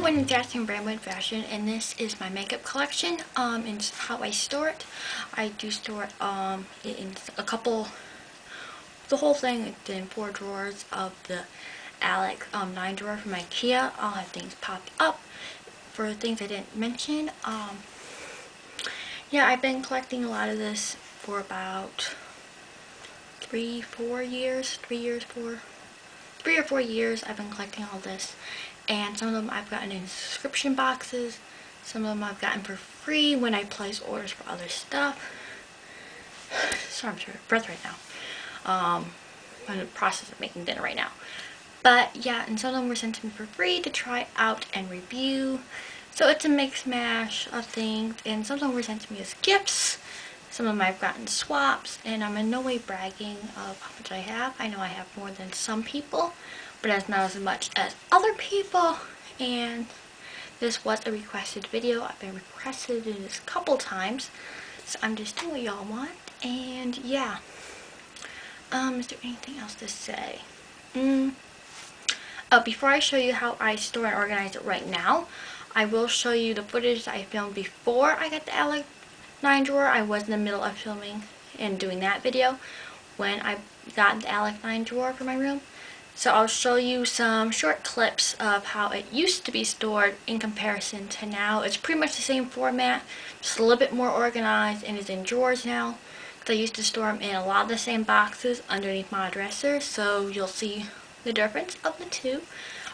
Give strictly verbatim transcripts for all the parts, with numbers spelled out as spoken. Hello, I'm Jasmine Bramblewood Fashion, and this is my makeup collection, um, and how I store it. I do store it, um, in a couple, the whole thing, it's in four drawers of the Alex, um, nine drawer from IKEA. I'll have things pop up for things I didn't mention. Um, yeah, I've been collecting a lot of this for about three, four years, three years, four, three or four years I've been collecting all this. And some of them I've gotten in subscription boxes. Some of them I've gotten for free when I place orders for other stuff. Sorry, I'm short of breath right now. Um, I'm in the process of making dinner right now. But yeah, and some of them were sent to me for free to try out and review. So it's a mix mash of things. And some of them were sent to me as gifts. Some of them I've gotten swaps. And I'm in no way bragging of how much I have. I know I have more than some people, but that's not as much as other people, and this was a requested video. I've been requested this a couple times, so I'm just doing what y'all want, and yeah. Um, is there anything else to say? Mm. Uh, before I show you how I store and organize it right now, I will show you the footage that I filmed before I got the L A nine drawer. I was in the middle of filming and doing that video when I got the L A nine drawer for my room. So I'll show you some short clips of how it used to be stored in comparison to now. It's pretty much the same format, just a little bit more organized, and is in drawers now. Because I used to store them in a lot of the same boxes underneath my dresser, so you'll see the difference of the two.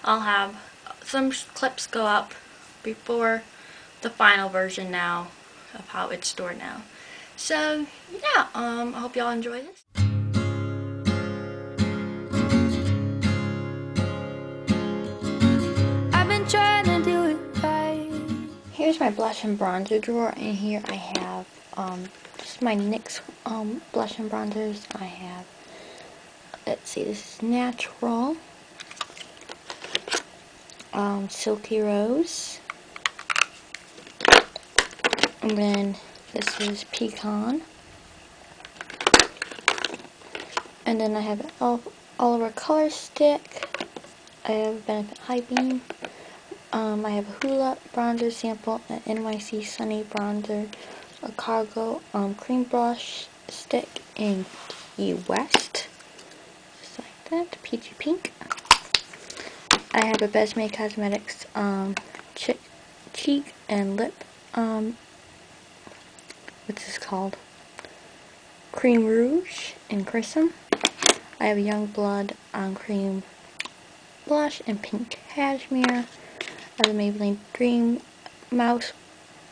I'll have some clips go up before the final version now of how it's stored now. So yeah, um, I hope y'all enjoy this. Here's my blush and bronzer drawer, and here I have um, just my NYX um, blush and bronzers. I have, let's see, this is Natural, um, Silky Rose, and then this is Pecan, and then I have an Oliver Color Stick, I have Benefit High Beam. Um, I have a Hoola bronzer sample, an N Y C Sunny bronzer, a Cargo um, cream blush stick in Key West, just like that, peachy pink. I have a Besame Cosmetics um, cheek, cheek and lip, um, what's this called? Cream Rouge and Chrism. I have a Young Blood um, cream blush and pink cashmere. I have a Maybelline Dream Mouse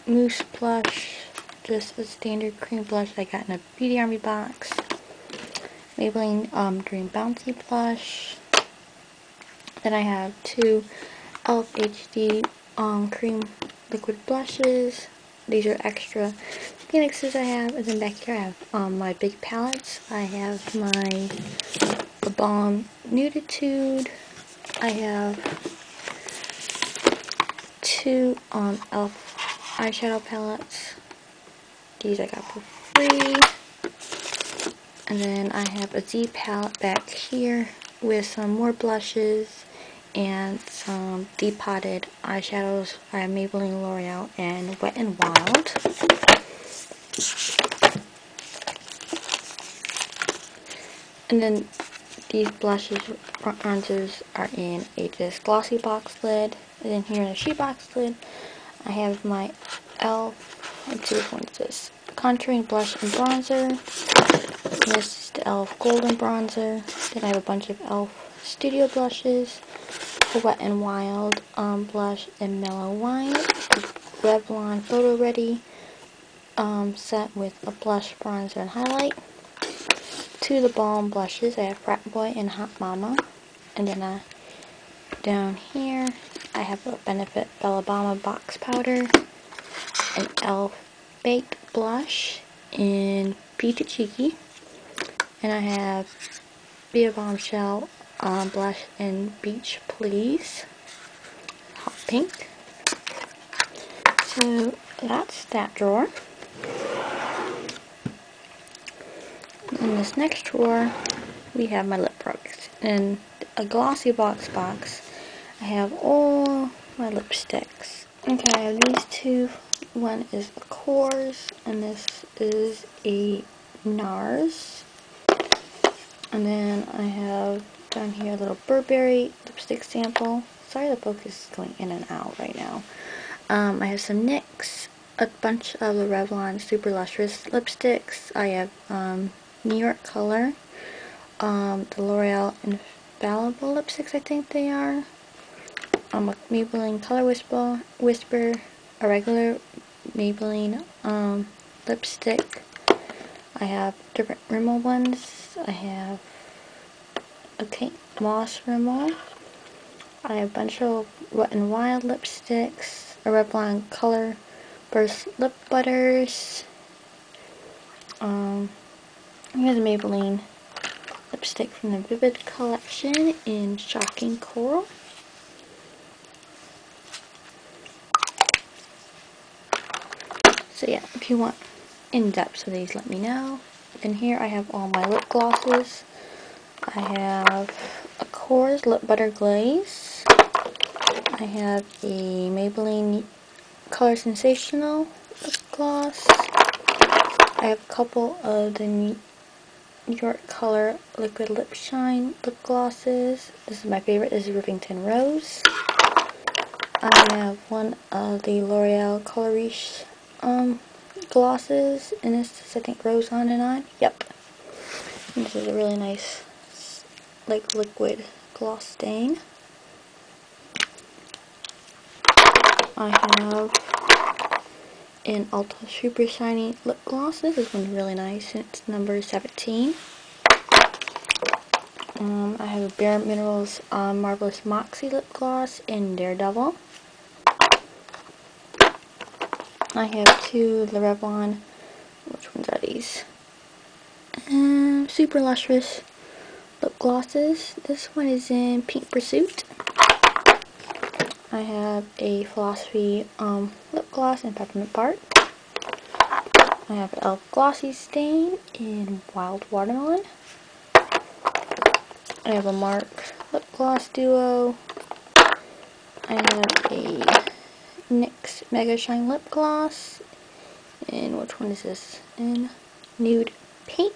Mousse blush, just a standard cream blush that I got in a Beauty Army box. Maybelline um, Dream Bouncy blush. Then I have two E L F H D um, cream liquid blushes. These are extra Phoenixes I have. And then back here I have um, my big palettes. I have my Balm Nuditude. I have two um, E L F eyeshadow palettes. These I got for free. And then I have a Z palette back here with some more blushes and some depotted eyeshadows by Maybelline, L'Oreal, and Wet n' Wild. And then these blushes, bronzers, are in a just glossy box lid. And then here in a sheet box lid, I have my E L F, let's see which one is this, contouring blush and bronzer. And this is the E L F golden bronzer. Then I have a bunch of E L F studio blushes, the Wet n' Wild um, blush and mellow wine, Revlon photo ready um, set with a blush, bronzer, and highlight. Two of the Balm blushes, I have Frat Boy and Hot Mama. And then I, down here, I have a Benefit Bellabama box powder, an E L F baked blush in Peachy Cheeky, and I have Be a Bombshell um, blush in Beach Please, hot pink. So that's that drawer. In this next drawer, we have my lip products in a glossy box box. I have all my lipsticks. Okay, I have these two. One is a Coors, and this is a NARS. And then I have down here a little Burberry lipstick sample. Sorry, the focus is going in and out right now. Um, I have some NYX, a bunch of the Revlon Super Lustrous lipsticks. I have um, New York Color, um, the L'Oreal Infallible lipsticks, I think they are. Um, a Maybelline Color Whisper, Whisper, a regular Maybelline um, lipstick. I have different Rimmel ones. I have a Kate Moss Rimmel. I have a bunch of Wet n' Wild lipsticks, a Revlon Color Burst Lip Butters. Um, here's a Maybelline lipstick from the Vivid Collection in Shocking Coral. So yeah, if you want in-depth of these, let me know. And here I have all my lip glosses. I have a Coors Lip Butter Glaze. I have a Maybelline Color Sensational lip gloss. I have a couple of the New York Color Liquid Lip Shine lip glosses. This is my favorite. This is Rivington Rose. I have one of the L'Oreal Color Riche um, glosses. And this is, I think, Rose On and On. Yep. And this is a really nice, like, liquid gloss stain. I have an Ulta Super Shiny Lip Gloss. This is one really nice. It's number seventeen. Um, I have a Bare Minerals um, Marvelous Moxie Lip Gloss in Daredevil. I have two the Revlon. Which ones are these? Um, Super Lustrous Lip Glosses. This one is in Pink Pursuit. I have a Philosophy um, lip gloss in Peppermint Bark. I have an E L F glossy stain in Wild Watermelon. I have a M A R C lip gloss duo. I have a NYX Mega Shine lip gloss. And which one is this? In Nude Pink.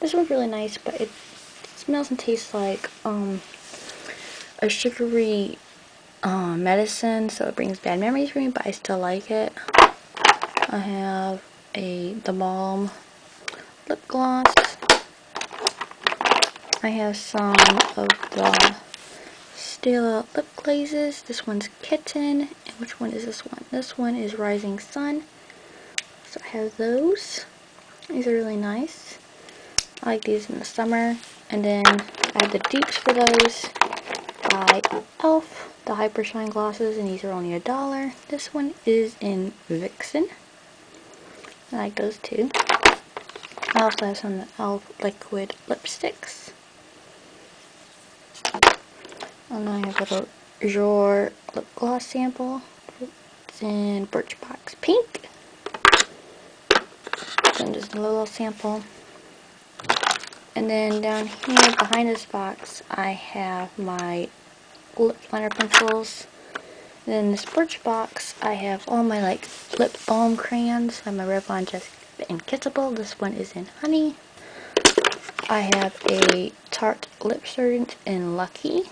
This one's really nice, but it smells and tastes like um, a sugary Um, medicine, so it brings bad memories for me, but I still like it. I have a the Balm lip gloss. I have some of the Stila lip glazes. This one's Kitten, and which one is this one? This one is Rising Sun. So I have those. These are really nice. I like these in the summer. And then I have the dupes for those by E L F. The Hyper Shine glosses, and these are only a dollar. This one is in Vixen. I like those too. I also have some of the E L F liquid lipsticks. And I have a little Jour lip gloss sample. It's in Birchbox Pink. And just a little sample. And then down here behind this box, I have my lip liner pencils. And then this Birchbox, I have all my like lip balm crayons. I have my Revlon Just Kissable. This one is in Honey. I have a Tarte Lip Surgeon in Lucky.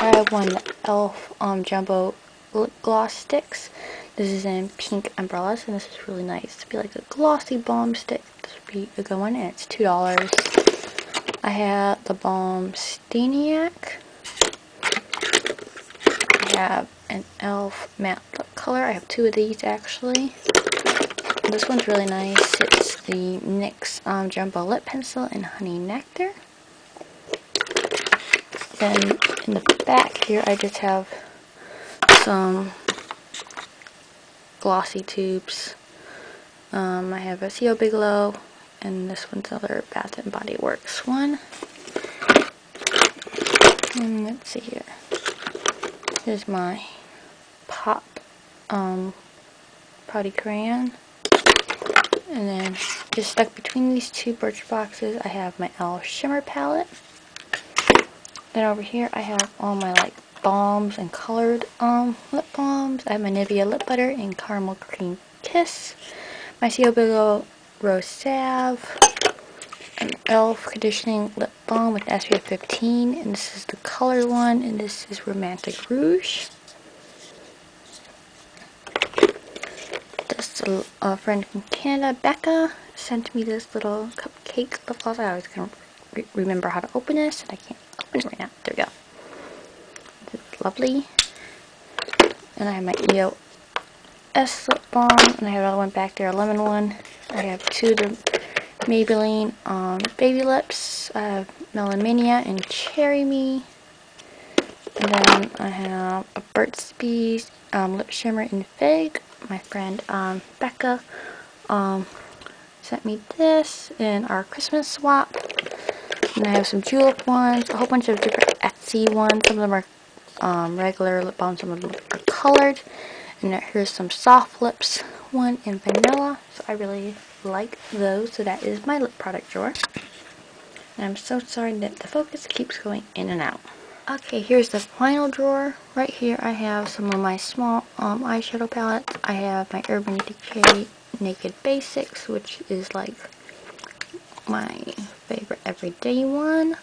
I have one E L F um, Jumbo Lip Gloss Sticks. This is in Pink Umbrellas, and this is really nice. It'd be like a glossy balm stick. This would be a good one, and it's two dollars. I have the Balm Staniac. I have an E L F matte lip color. I have two of these actually. This one's really nice. It's the NYX um, Jumbo Lip Pencil in Honey Nectar. Then in the back here I just have some glossy tubes. Um, I have a C O Bigelow, and this one's another Bath and Body Works one. And let's see here. Here's my pop um, potty crayon. And then just stuck between these two Birch boxes, I have my E L F Shimmer palette. Then over here I have all my like balms and colored um lip balms. I have my Nivea lip butter and caramel cream kiss, my C O. Bigelow rose salve, an E L F conditioning lip balm with S P F fifteen, and this is the color one, and this is Romantic Rouge. This a, a friend from Canada, Becca, sent me this little cupcake lip gloss. I always can't re remember how to open this, and I can't open it right now. There we go. This is lovely. And I have my E O S lip balm, and I have another one back there, a lemon one. I have two of the Maybelline um, baby lips. I have Melon Mania and Cherry Me. And then I have a Burt's Bees um, lip shimmer in Fig. My friend um, Becca um, sent me this in our Christmas swap. And I have some Julep ones, a whole bunch of different Etsy ones. Some of them are um, regular lip balms, some of them are colored. And here's some Soft Lips one in Vanilla. So I really like those. So that is my lip product drawer. And I'm so sorry that the focus keeps going in and out. Okay, here's the final drawer. Right here I have some of my small um, eyeshadow palettes. I have my Urban Decay Naked Basics, which is like my favorite everyday one.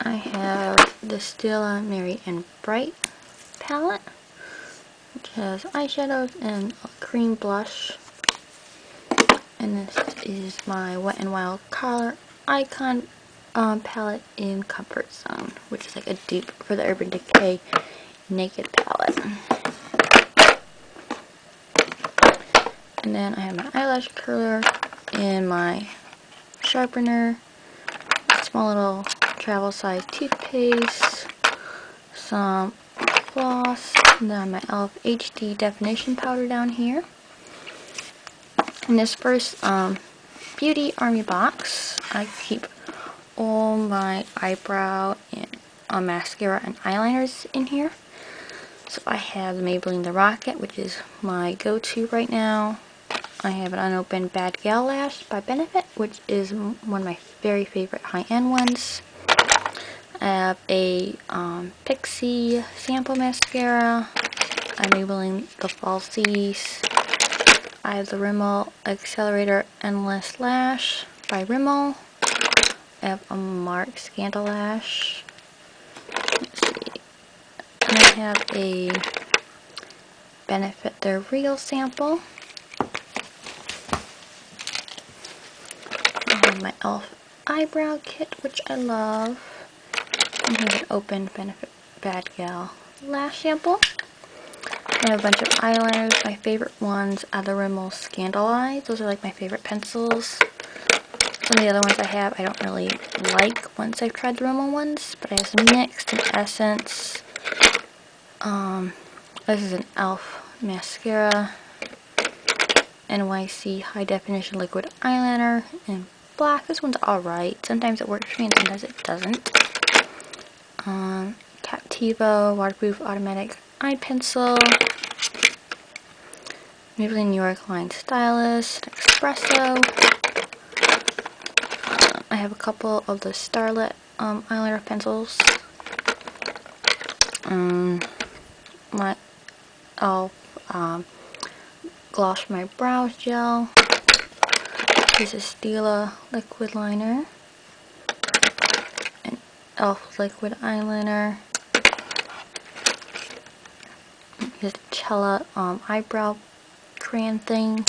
I have the Stila Merry and Bright palette, which has eyeshadows and a cream blush. And this is my Wet n' Wild Color Icon um, palette in Comfort Zone, which is like a dupe for the Urban Decay Naked palette. And then I have my eyelash curler and my sharpener, small little travel size toothpaste, some gloss, and then my E L F H D definition powder down here. In this first um, Beauty Army box, I keep all my eyebrow and uh, mascara and eyeliners in here. So I have the Maybelline The Rocket, which is my go-to right now. I have an unopened Bad Gal Lash by Benefit, which is one of my very favorite high-end ones. I have a um, Pixi sample mascara. I'm Maybelline The Falsies. I have the Rimmel Accelerator Endless Lash by Rimmel. I have a Marc Scandal Lash. Let's see. And I have a Benefit Their Real sample. I have my E L F eyebrow kit, which I love. And here's an open Benefit Bad Gal Lash sample. I have a bunch of eyeliners, my favorite ones are the Rimmel Scandal Eyes. Those are like my favorite pencils. Some of the other ones I have I don't really like once I've tried the Rimmel ones, but I have some NYX and Essence. Um, this is an E L F mascara, N Y C High Definition Liquid Eyeliner in black. This one's alright. Sometimes it works for me and sometimes it doesn't. Um, Captivo Waterproof Automatic Eye Pencil, Maybelline New York Line Stylist, Espresso. Uh, I have a couple of the Starlit um, eyeliner pencils. Um, my E L F um, gloss for my brows gel. This is Stila liquid liner, an E L F liquid eyeliner. Here's the Cella um, eyebrow crayon thing,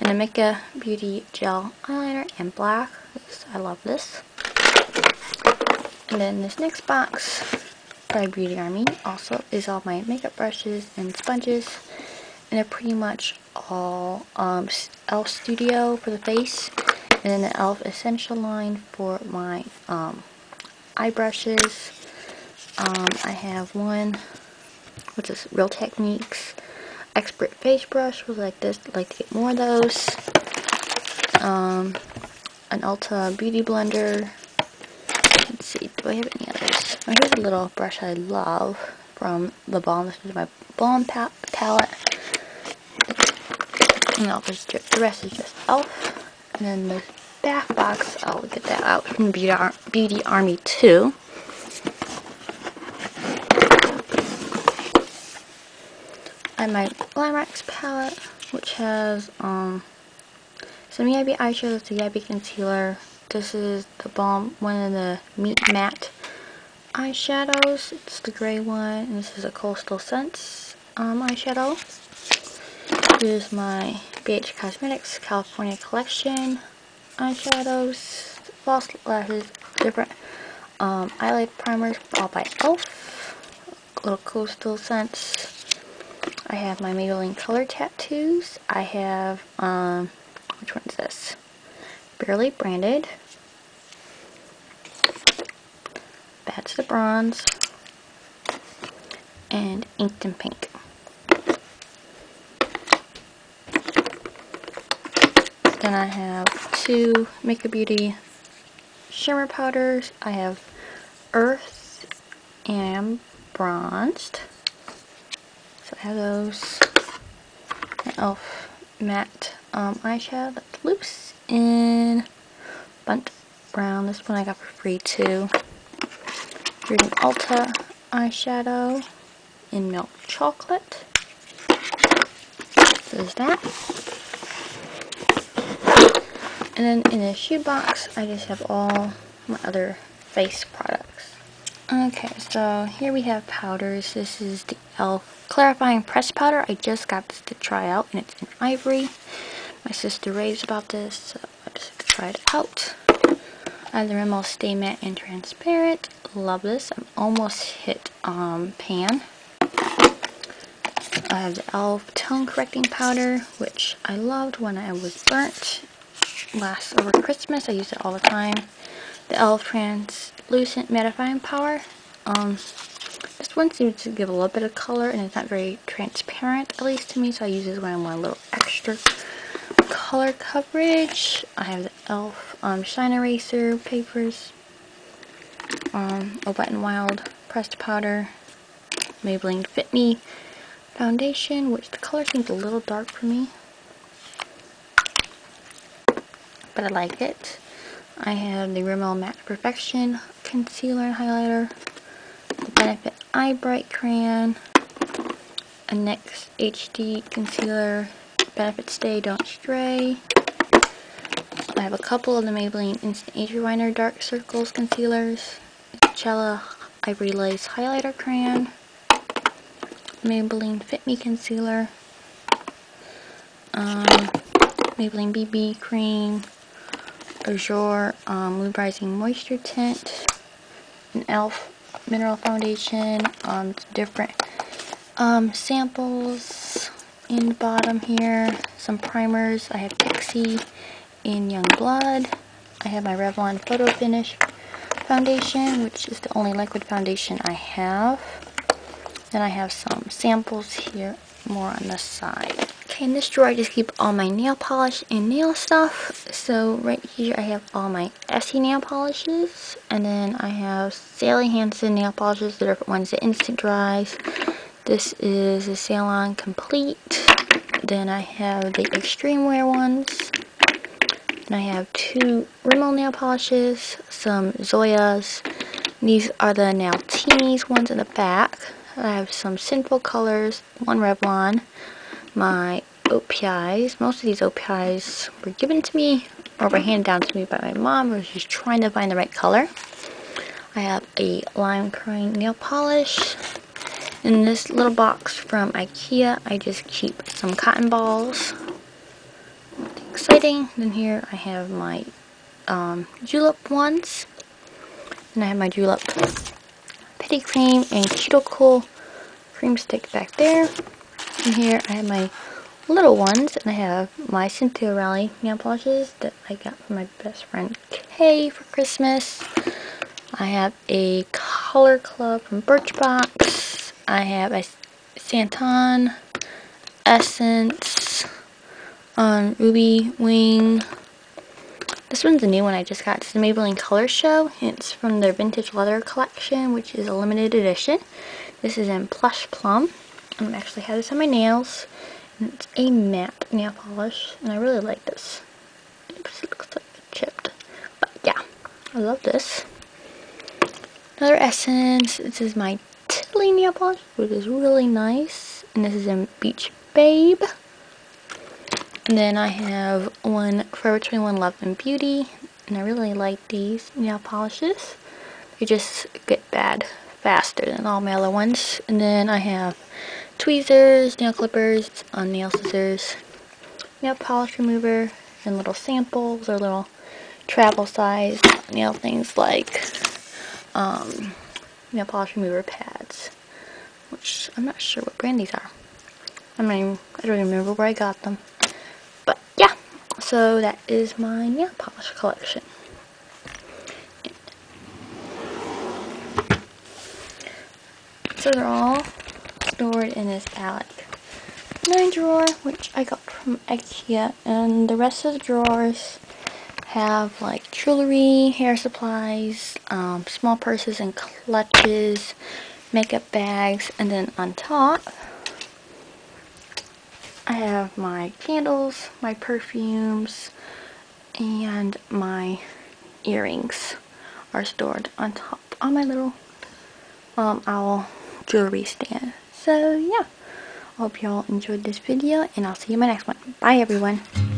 and a Mika Beauty gel eyeliner in black. This, I love this. And then this next box by Beauty Army also is all my makeup brushes and sponges, and they're pretty much all um, E L F Studio for the face, and then the E L F Essential line for my um, eye brushes. Um, I have one, which is Real Techniques Expert Face Brush. Was like this. I'd like to get more of those. Um, an Ulta Beauty Blender. Let's see. Do I have any others? Oh, here's a little brush I love from the Balm. This is my Balm pa palette. And I'll just, the rest is just E L F. And then the back box, I'll get that out from Beauty, Ar Beauty Army too. and my Limax palette, which has um, some Yabby eyeshadows, the Yabby concealer. This is the Balm, one of the Meat Matte eyeshadows. It's the gray one, and this is a Coastal Scents um, eyeshadow. Here's my B H Cosmetics California Collection eyeshadows, false lashes, different um, eyelid primers, all by E L F, little Coastal Scents. I have my Maybelline color tattoos. I have, um, which one is this? Barely Branded. That's the bronze. And Inked and Pink. Then I have two Makeup Beauty shimmer powders. I have Earth and Bronzed. So I have those. An E L F matte um, eyeshadow that's loose in Bunt Brown. This one I got for free too. Here's an Ulta eyeshadow in Milk Chocolate. So there's that. And then in a shoe box, I just have all my other face products. Okay, so here we have powders. This is the E L F Clarifying Pressed Powder. I just got this to try out, and it's in Ivory. My sister raves about this, so I just have to try it out. I have the Rimmel Stay Matte and Transparent. Love this. I'm almost hit um, pan. I have the E L F Tone Correcting Powder, which I loved when I was burnt. Last over Christmas, I use it all the time. The E L F Translucent Mattifying Power. Um, this one seems to give a little bit of color, and it's not very transparent, at least to me. So I use this when I want a little extra color coverage. I have the E L F um, Shine Eraser papers. Um, a Wet n' Wild pressed powder. Maybelline Fit Me foundation, which the color seems a little dark for me, but I like it. I have the Rimmel Matte Perfection Concealer and Highlighter, the Benefit Eye Bright Crayon, a NYX H D Concealer, Benefit Stay Don't Stray. I have a couple of the Maybelline Instant Age Rewinder Dark Circles Concealers, Coachella Ivory Lace Highlighter Crayon, Maybelline Fit Me Concealer, um, Maybelline B B Cream, Azure um, Lubricating Moisture Tint, an E L F Mineral Foundation, um, different um, samples in the bottom here, some primers. I have Pixi in Young Blood. I have my Revlon Photo Finish Foundation, which is the only liquid foundation I have. Then I have some samples here, more on the side. Okay, in this drawer I just keep all my nail polish and nail stuff. So right here I have all my Essie nail polishes, and then I have Sally Hansen nail polishes, the different ones, the instant dries. This is the Salon Complete. Then I have the Extreme Wear ones. And I have two Rimmel nail polishes, some Zoyas. These are the Naltene's ones in the back. I have some Sinful Colors, one Revlon. My O P Is, most of these O P Is were given to me or were handed down to me by my mom, who was just trying to find the right color. I have a lime crying nail polish. In this little box from IKEA, I just keep some cotton balls. Nothing exciting. Then here I have my um, Julep ones, and I have my Julep Putty Cream and Cuticle Cream Stick back there. And here I have my little ones, and I have my Cynthia Raleigh nail polishes that I got from my best friend Kay for Christmas. I have a Color Club from Birchbox. I have a Santon, Essence, um, Ruby Wing. This one's a new one I just got. It's the Maybelline Color Show. It's from their Vintage Leather collection, which is a limited edition. This is in Plush Plum. I actually have this on my nails, and it's a matte nail polish, and I really like this. Oops, it looks like it chipped, but yeah, I love this. Another Essence. This is my Tilly nail polish, which is really nice. and this is in Beach Babe. And then I have one Forever twenty-one Love and Beauty, and I really like these nail polishes. They just get bad faster than all my other ones. And then I have tweezers, nail clippers, on nail scissors, nail polish remover, and little samples or little travel size nail things like um, nail polish remover pads, which I'm not sure what brand these are. I mean, I don't remember where I got them. But yeah, so that is my nail polish collection. So they're all stored in this Alex nine drawer, which I got from IKEA, and the rest of the drawers have like jewelry, hair supplies, um, small purses and clutches, makeup bags, and then on top I have my candles, my perfumes, and my earrings are stored on top on my little um, owl jewelry stand. So yeah, I hope y'all enjoyed this video, and I'll see you in my next one. Bye everyone.